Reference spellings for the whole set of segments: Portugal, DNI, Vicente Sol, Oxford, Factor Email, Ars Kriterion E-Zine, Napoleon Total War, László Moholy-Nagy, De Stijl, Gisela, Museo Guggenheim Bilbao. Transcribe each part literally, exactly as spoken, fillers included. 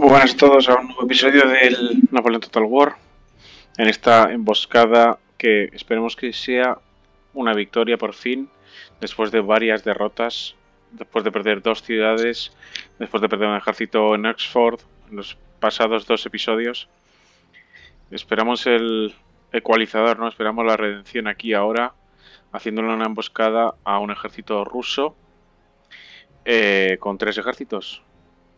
Muy buenas a todos a un nuevo episodio del Napoleon Total War. En esta emboscada que esperemos que sea una victoria por fin, después de varias derrotas, después de perder dos ciudades, después de perder un ejército en Oxford, en los pasados dos episodios. Esperamos el ecualizador, ¿no? Esperamos la redención aquí ahora, haciéndole una emboscada a un ejército ruso eh, con tres ejércitos.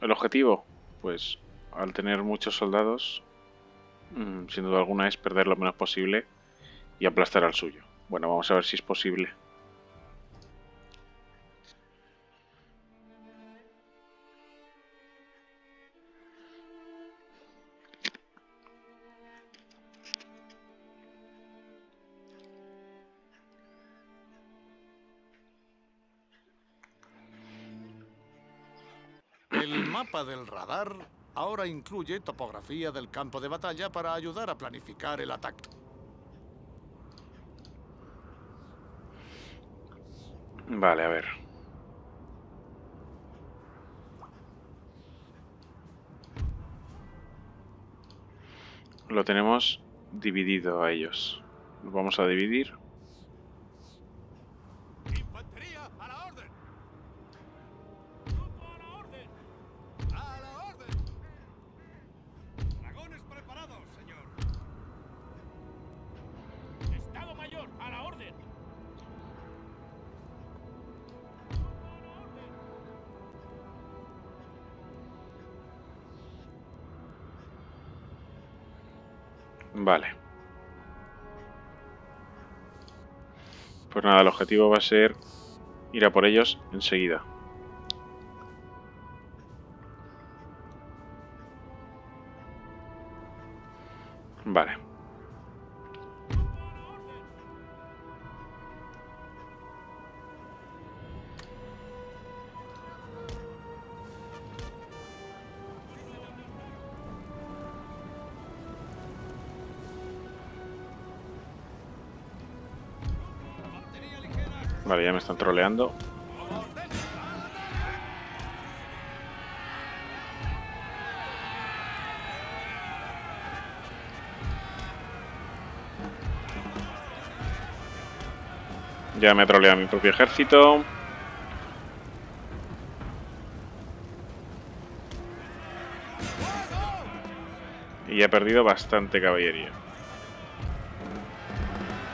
El objetivo, pues al tener muchos soldados, mmm, sin duda alguna es perder lo menos posible y aplastar al suyo. Bueno, vamos a ver si es posible. El mapa del radar ahora incluye topografía del campo de batalla para ayudar a planificar el ataque. Vale, a ver. Lo tenemos dividido a ellos. Lo vamos a dividir. Vale. Pues nada, el objetivo va a ser ir a por ellos enseguida. Vale. Vale, ya me están troleando. Ya me ha troleado mi propio ejército. Y he perdido bastante caballería.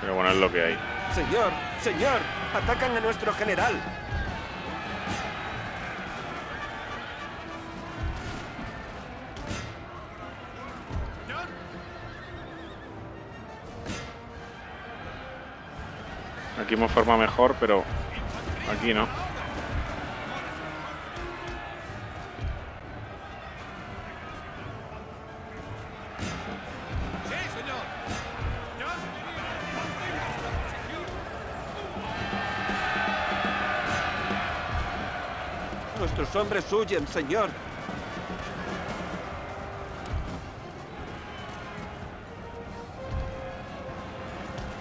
Pero bueno, es lo que hay. Señor, señor, atacan a nuestro general. Aquí hemos formado mejor, pero aquí no. Nuestros hombres huyen, señor.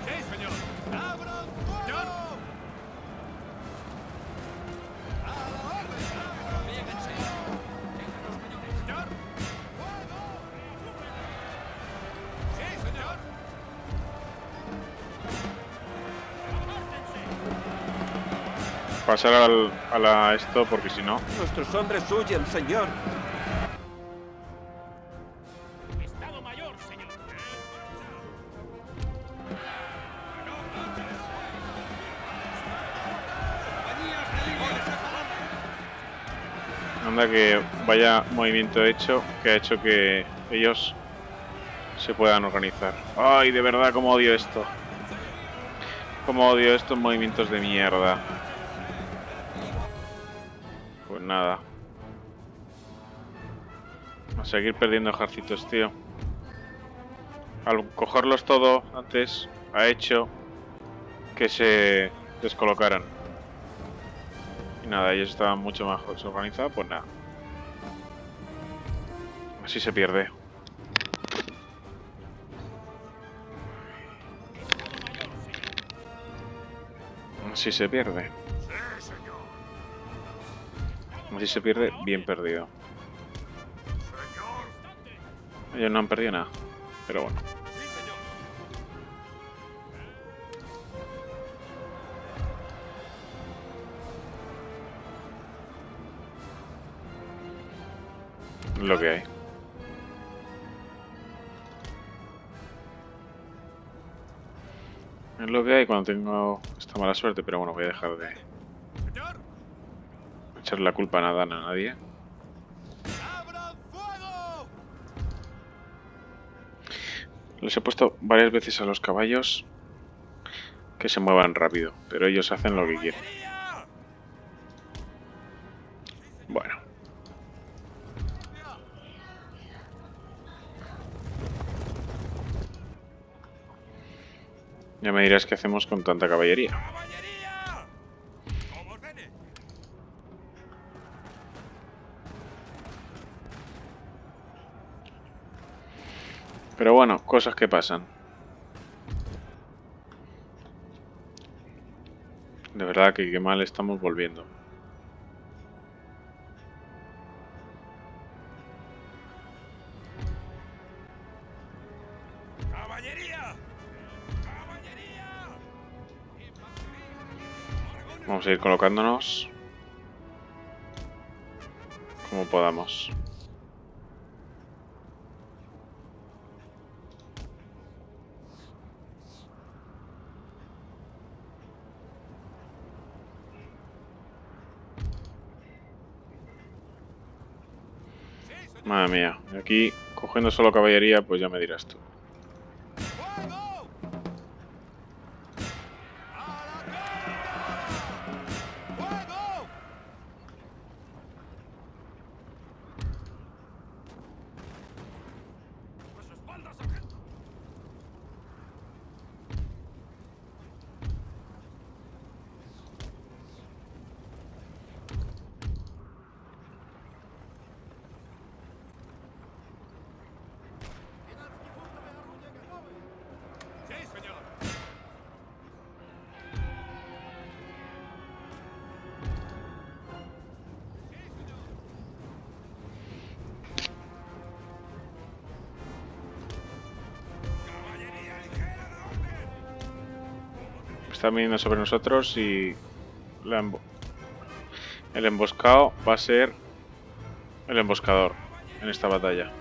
Sí, señor. ¡Abran fuego! Pasar al, a la esto, porque si no... Nuestros hombres huyen, señor. Estado mayor, señor. Anda que vaya movimiento hecho, que ha hecho que ellos se puedan organizar. Ay, de verdad, cómo odio esto. Cómo odio estos movimientos de mierda. Nada. A seguir perdiendo ejércitos, tío. Al cogerlos todo antes ha hecho que se descolocaran. Y nada, ellos estaban mucho más organizados, pues nada. Así se pierde. Así se pierde. Así se pierde, bien perdido. Señor, Ellos no han perdido nada, pero bueno. Lo que hay. Es lo que hay cuando tengo esta mala suerte, pero bueno, voy a dejar de echar la culpa a nada a nadie. Les he puesto varias veces a los caballos que se muevan rápido, pero ellos hacen lo que quieren. Bueno. Ya me dirás qué hacemos con tanta caballería. Pero bueno, cosas que pasan. De verdad que qué mal estamos volviendo. Vamos a ir colocándonos como podamos. Madre mía, aquí cogiendo solo caballería, pues ya me dirás tú. Están viniendo sobre nosotros y la embo el emboscado va a ser el emboscador en esta batalla.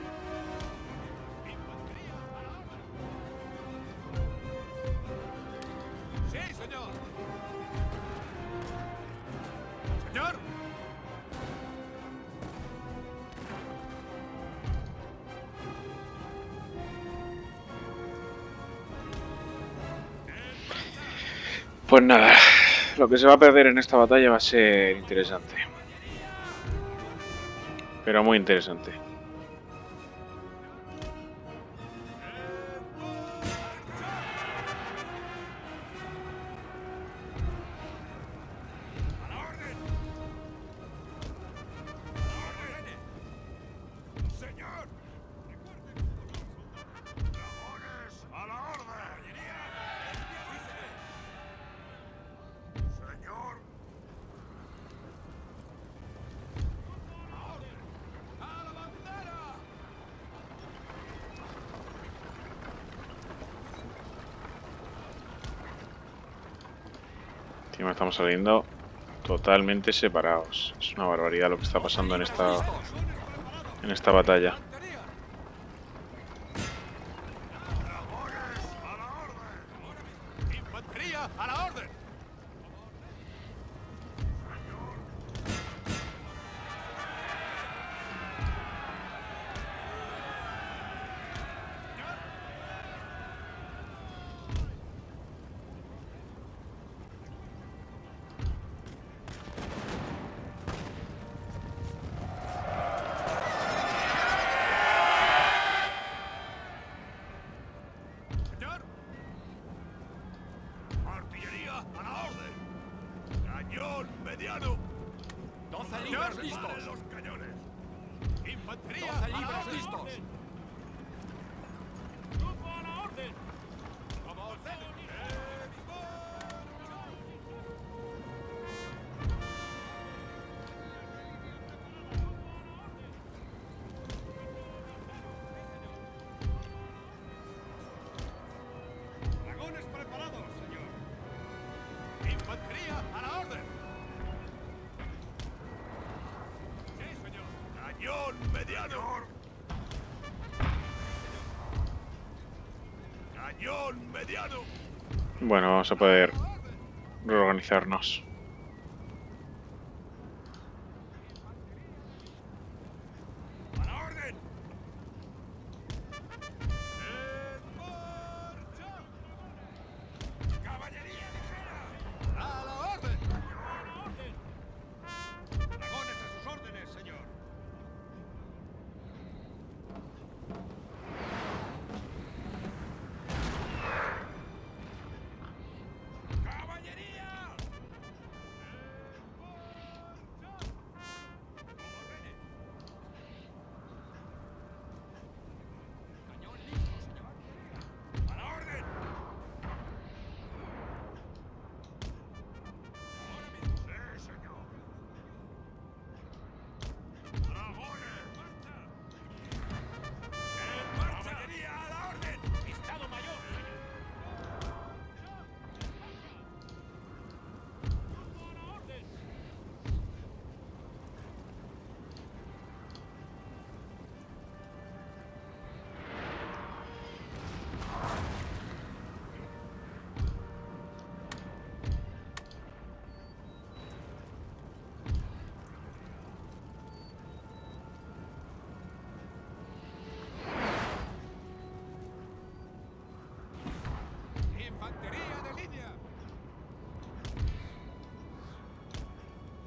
Pues nada, lo que se va a perder en esta batalla va a ser interesante. Pero muy interesante. Estamos saliendo totalmente separados. Es una barbaridad lo que está pasando en esta en esta batalla. Señor mediano. Cañón mediano. Bueno, vamos a poder reorganizarnos.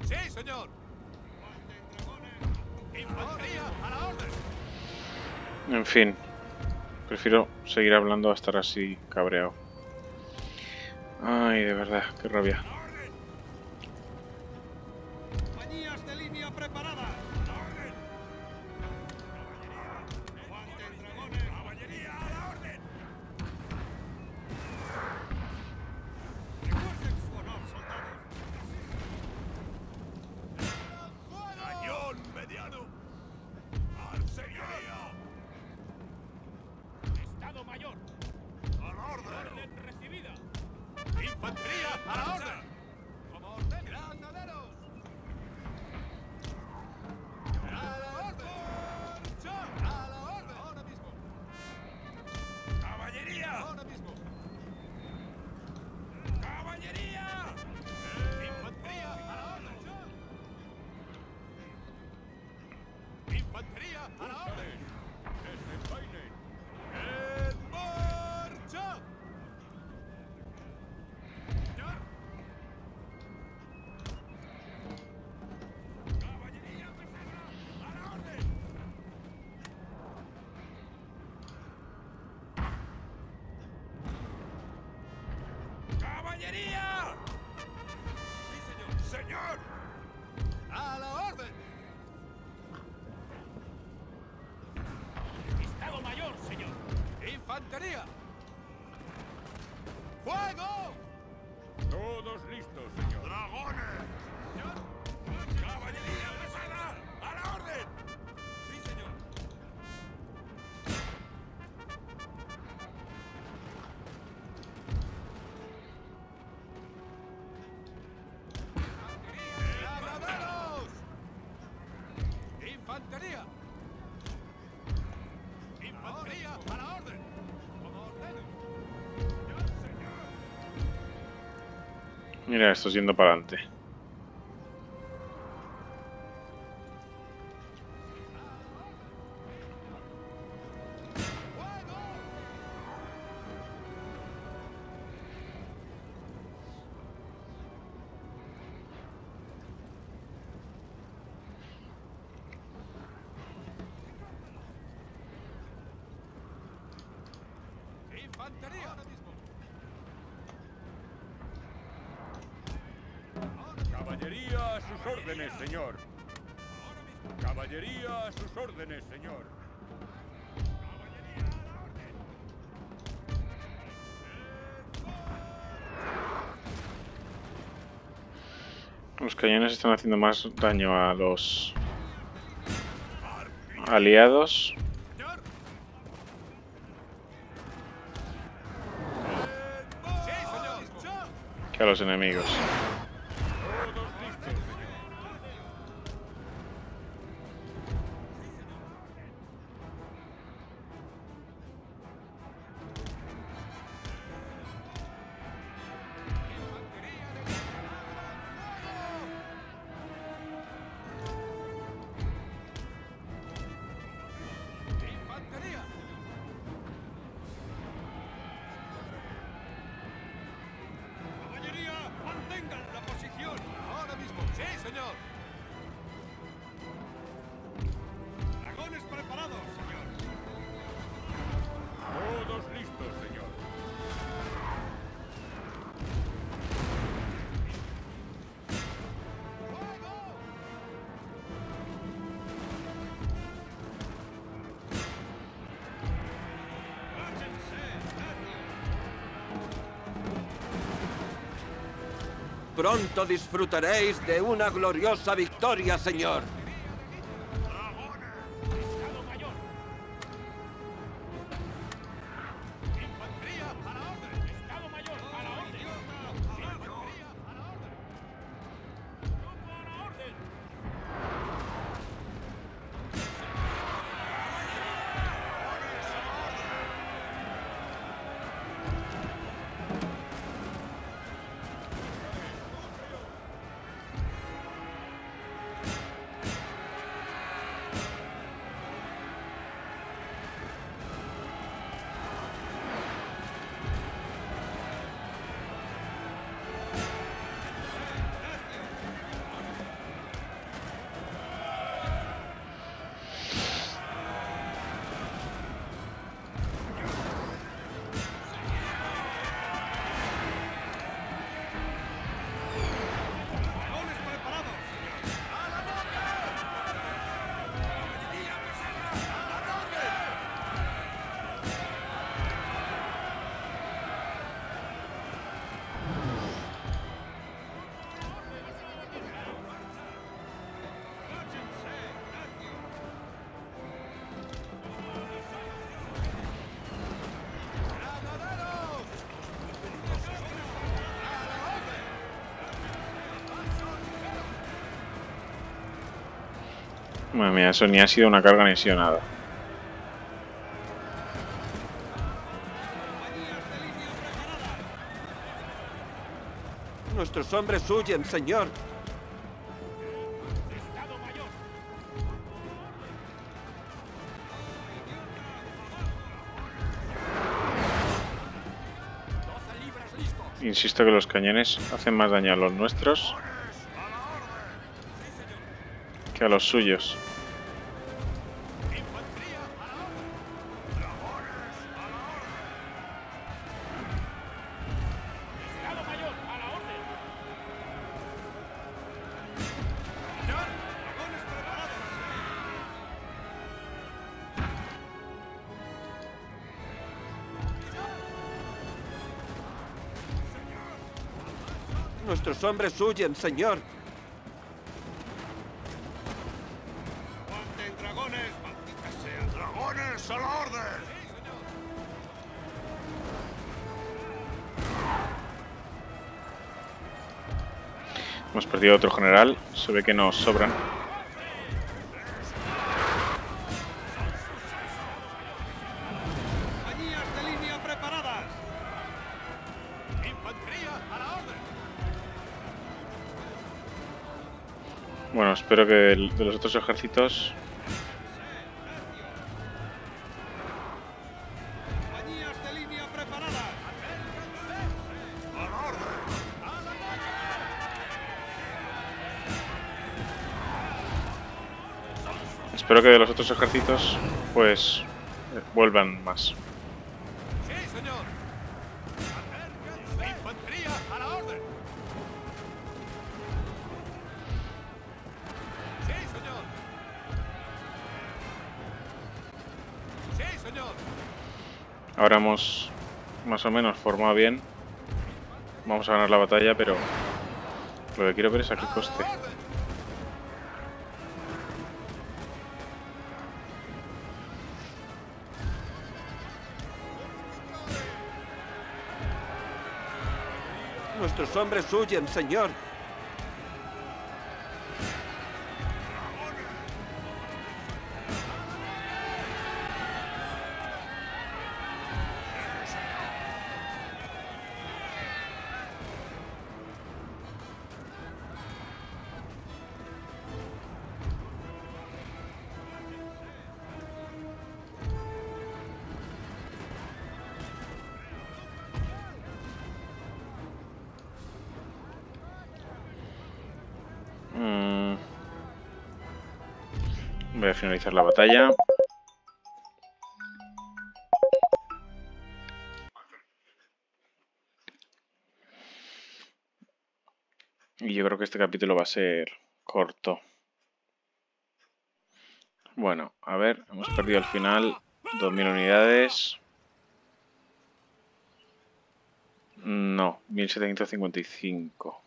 ¡Sí, señor! ¡Infantería a la orden! En fin, prefiero seguir hablando a estar así cabreado. Ay, de verdad, qué rabia. Compañías de línea preparadas. ¡Fuego! Todos listos, señor. ¡Dragones! Señor. ¡Caballería pesada! ¡A la orden! Sí, señor. ¡Granaderos! ¡Infantería! ¡Infantería a la orden! Mira, esto yendo para adelante. Infantería. Caballería a sus órdenes, señor. Caballería a sus órdenes, señor. Los cañones están haciendo más daño a los aliados. Que a los enemigos. señor. Dragones preparados, señor. Todos listos, señor. Pronto disfrutaréis de una gloriosa victoria, señor. Madre mía, eso ni ha sido una carga ni ha sido nada. Nuestros hombres huyen, señor. Insisto que los cañones hacen más daño a los nuestros que a los suyos. Nuestros hombres huyen, señor. ¡Aguanten, dragones! ¡Maldita sea! ¡Dragones a la orden! Hemos perdido otro general. Se ve que nos sobran. Bueno, espero que de los otros ejércitos... Espero que de los otros ejércitos, pues, vuelvan más. Ahora hemos más o menos formado bien. Vamos a ganar la batalla, pero lo que quiero ver es a qué coste. Nuestros hombres huyen, señor. Mm. Voy a finalizar la batalla. Y yo creo que este capítulo va a ser corto. Bueno, a ver, hemos perdido al final dos mil unidades. No, mil setecientos cincuenta y cinco.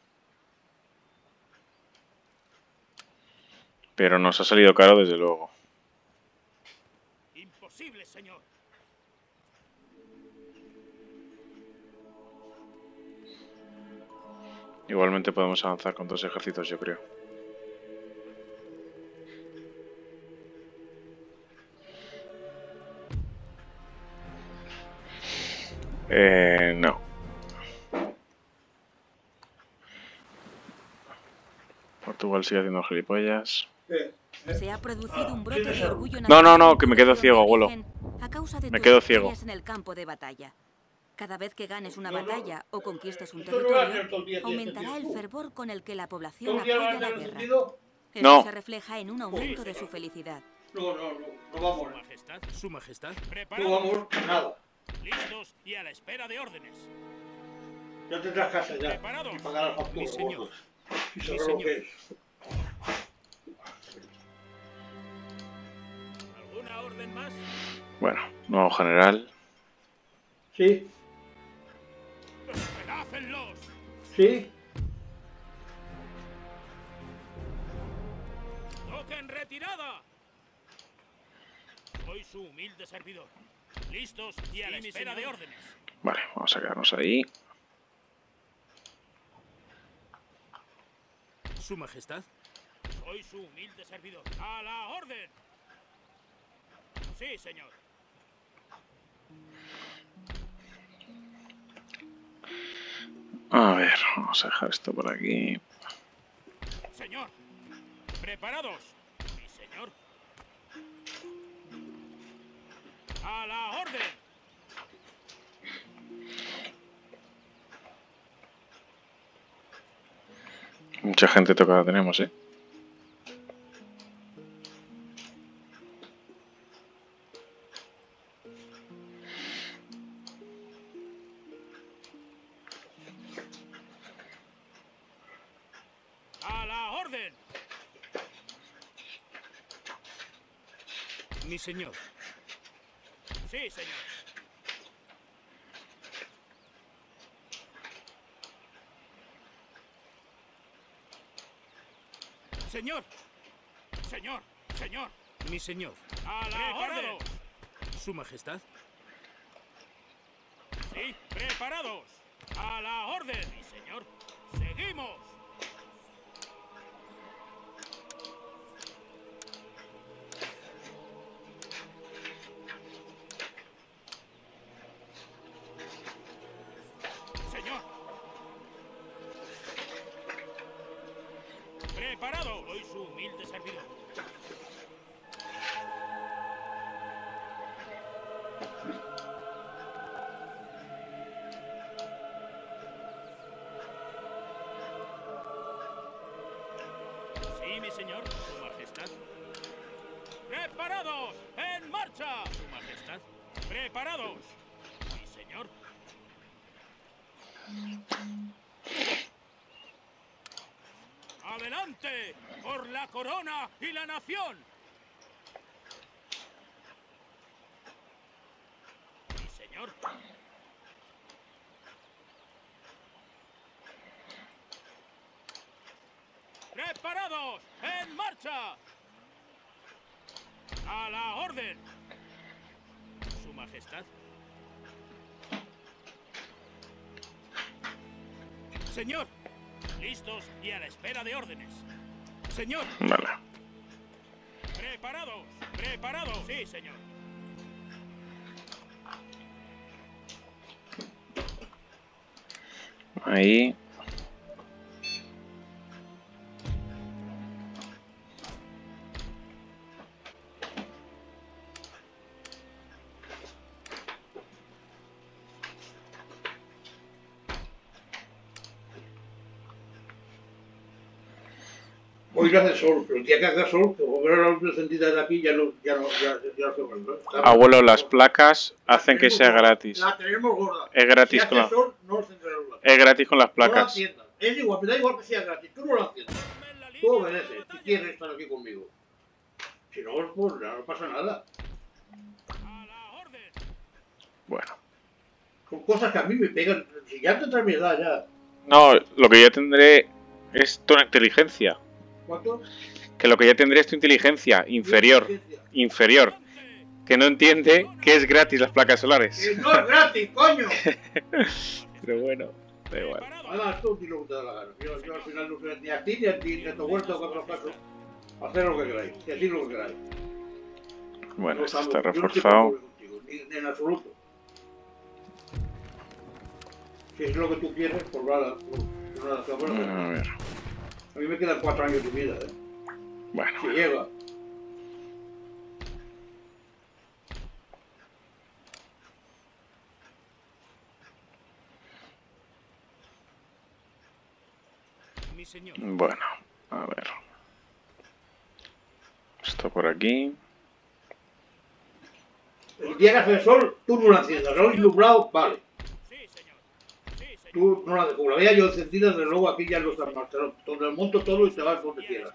Pero nos ha salido caro, desde luego. Imposible, señor. Igualmente podemos avanzar con dos ejércitos, yo creo. Eh, no. Portugal sigue haciendo gilipollas. Se ha producido un brote de orgullo nacional. No, no, no, que me quedo ciego, abuelo. A causa de me quedo ciego. En el campo de batalla. Cada vez que ganes una batalla o conquistes un territorio, aumentará el fervor con el que la población apoya la guerra. Eso se refleja en un aumento de su felicidad. No, no, no, no vamos. Su majestad, su majestad, preparados. No vamos nada. Listos y a la espera de órdenes. Ya tendrás casa ya. Preparados. Mi señor. Mi señor. ¿Alguna orden más? Bueno, nuevo general. Sí. Sí. Toquen retirada. Soy su humilde servidor. Listos y a la espera de órdenes. Vale, vamos a quedarnos ahí. Su majestad. Soy su humilde servidor. A la orden. Sí, señor. A ver, vamos a dejar esto por aquí. Señor, preparados. Sí, señor. A la orden. Mucha gente tocada tenemos, ¿eh? Mi señor. Sí, señor. Señor. Señor. Señor. Mi señor. A la orden. Su majestad. Sí, preparados. A la orden, mi señor. Seguimos. Adelante, por la corona y la nación. Sí, señor. Preparados, en marcha. A la orden. Su majestad. Señor. Listos y a la espera de órdenes. Señor. Vale. Preparados. Preparados. Sí, señor. Ahí. hoy lo hace sol, pero el día que hace sol, que volver a las dos centitas de aquí ya no, ya no, ya, ya no se vuelve. Abuelo, las placas hacen la que sea gratis. La tenemos gorda. Es gratis si con las placas. No es gratis con las placas. No la es igual, me da igual que sea gratis, tú no lo atiendas. Tú obedeces, si quieres estar aquí conmigo. Si no, pues ya no pasa nada. Bueno. Son cosas que a mí me pegan, si ya tendrás mi edad ya. No, lo que yo tendré es tu inteligencia. ¿Cuánto? Que lo que ya tendré es tu inteligencia inferior. Inteligencia. Inferior. Que no entiende que es gratis las placas solares. Que no es gratis, coño. Pero bueno, da igual. Además, tú ni lo que te da la gana. Yo, yo al final no soy ni a ti, ni a ti, ni a tu huerto, con los placos. Hacer lo que queráis, y así lo que queráis. Bueno, no, esto está yo reforzado. No contigo, ni, ni en absoluto. Si es lo que tú quieres, por nada, por nada, por nada. A ver. A mí me quedan cuatro años de vida, ¿eh? Bueno. Si llega. Mi señor. Bueno, a ver. Esto por aquí. El día que hace el sol, tú no la enciendas, no ilumbrado, vale. Tú no la de, como la veía yo encendida, desde luego aquí ya lo están marchando. Te lo monto todo y te vas donde quieras.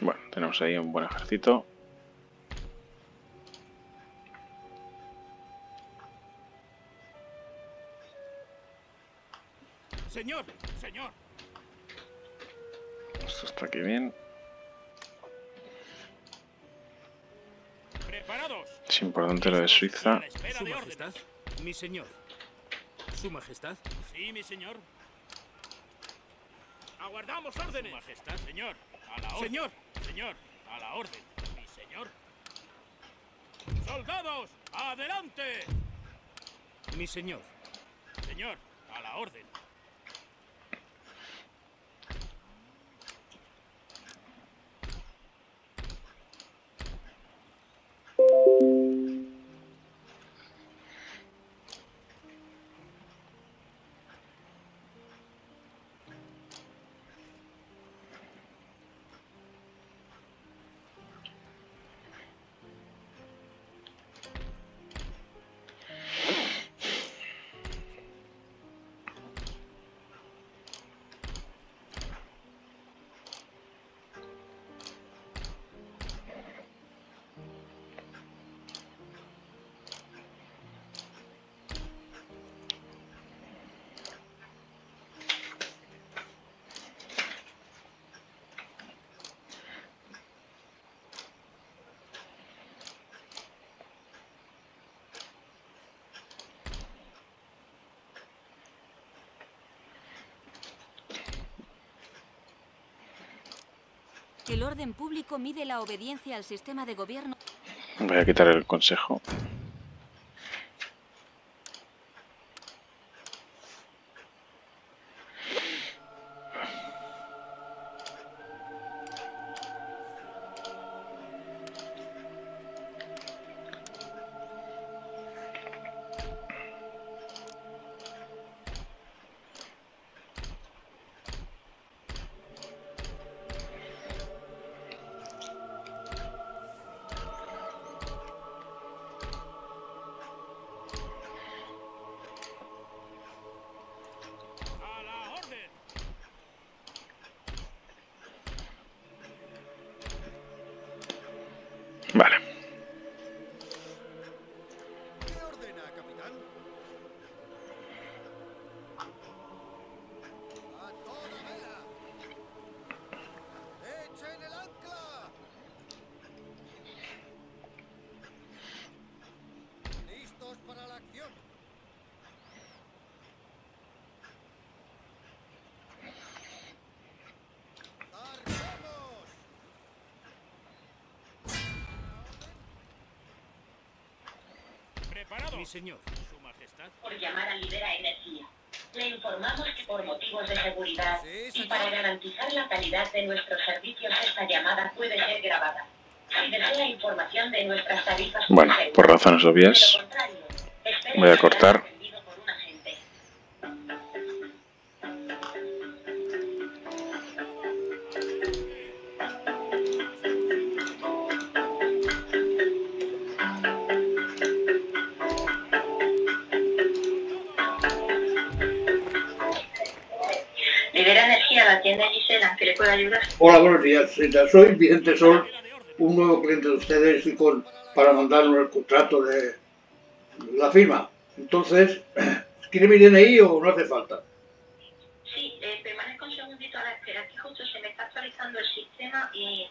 Bueno, tenemos ahí un buen ejército. Señor, señor. Esto está aquí bien. Preparados. Es importante lo de Suiza. Su majestad, mi señor. Su majestad. Sí, mi señor. Aguardamos órdenes. Su majestad, señor. A la orden. Señor, señor. A la orden. Mi señor. Soldados, adelante. Mi señor. Señor, a la orden. El orden público mide la obediencia al sistema de gobierno. Voy a quitar el consejo. Mi señor. Su majestad. Por llamar a libera energía. Le informamos que por motivos de seguridad y para garantizar la calidad de nuestros servicios, esta llamada puede ser grabada. Si desea información de nuestras tarifas... Bueno, por razones obvias, voy a cortar. Tiene Gisela, que le pueda ayudar. Hola, buenos días, señorita. Soy Vicente Sol, un nuevo cliente de ustedes y con, para mandarnos el contrato de la firma. Entonces, ¿quiere mi D N I o no hace falta? Sí, eh, permanezco un segundito a la espera. Aquí justo se me está actualizando el sistema y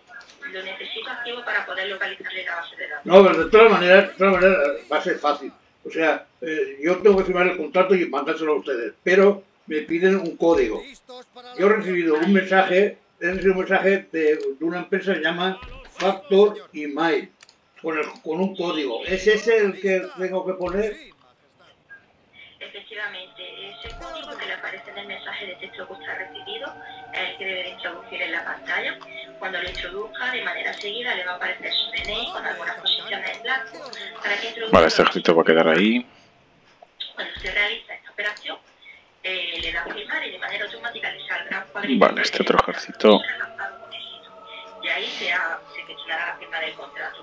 lo necesito activo para poder localizarle la base de datos. No, pero de todas maneras, de todas maneras va a ser fácil. O sea, eh, yo tengo que firmar el contrato y mandárselo a ustedes, pero... me piden un código. Yo he recibido un mensaje, he recibido un mensaje de, de una empresa que se llama Factor Email, con, el, con un código. ¿Es ese el que tengo que poner? Efectivamente, ese código que le aparece en el mensaje de texto que usted ha recibido es el que debe introducir en la pantalla. Cuando lo introduzca, de manera seguida le va a aparecer su D N I con algunas posiciones en blanco. Para que introduzca... Vale, este escrito va a quedar ahí. Cuando se realiza esta operación, Eh, le da a firmar y de manera automática le saldrá un cuadrito. Vale, este otro ejercito. Y ahí se, ha, se gestionará la firma del contrato.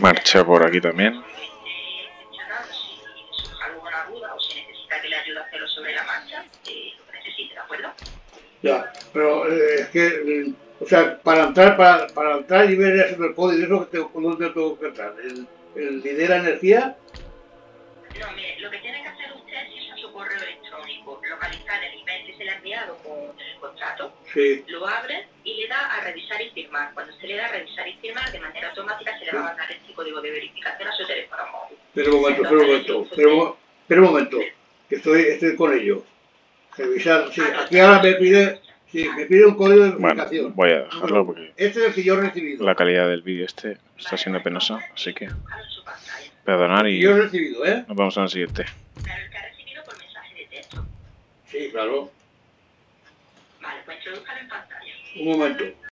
Marcha por aquí también. Eh, si surge alguna duda o si necesita que le ayude a hacerlo sobre la marcha, eh, lo que necesite, ¿de acuerdo? Ya, pero eh, es que, eh, o sea, para entrar, para, para entrar y ver el código, eso que tengo, ¿dónde tengo que entrar? ¿El, el lidera energía? No, mire, lo que tiene que hacer usted es ir a su correo electrónico, localizar el email que se le ha enviado con el contrato, sí. Lo abre y le da a revisar y firmar. Cuando se le da a revisar y firmar, de manera automática se le va a mandar este código de verificación a su teléfono móvil. Espera un momento, espera un momento, pero, pero un momento, que estoy, estoy con ello. Revisar, sí, aquí ahora me pide, sí, me pide un código de verificación. Bueno, voy a dejarlo porque este es el que yo he recibido. La calidad del vídeo este está siendo penosa, así que... Perdonar y yo he recibido, ¿eh? Nos vamos al siguiente. Claro, el que ha recibido por mensaje de texto. Sí, claro. Vale, pues introdúzcalo en pantalla. Un momento.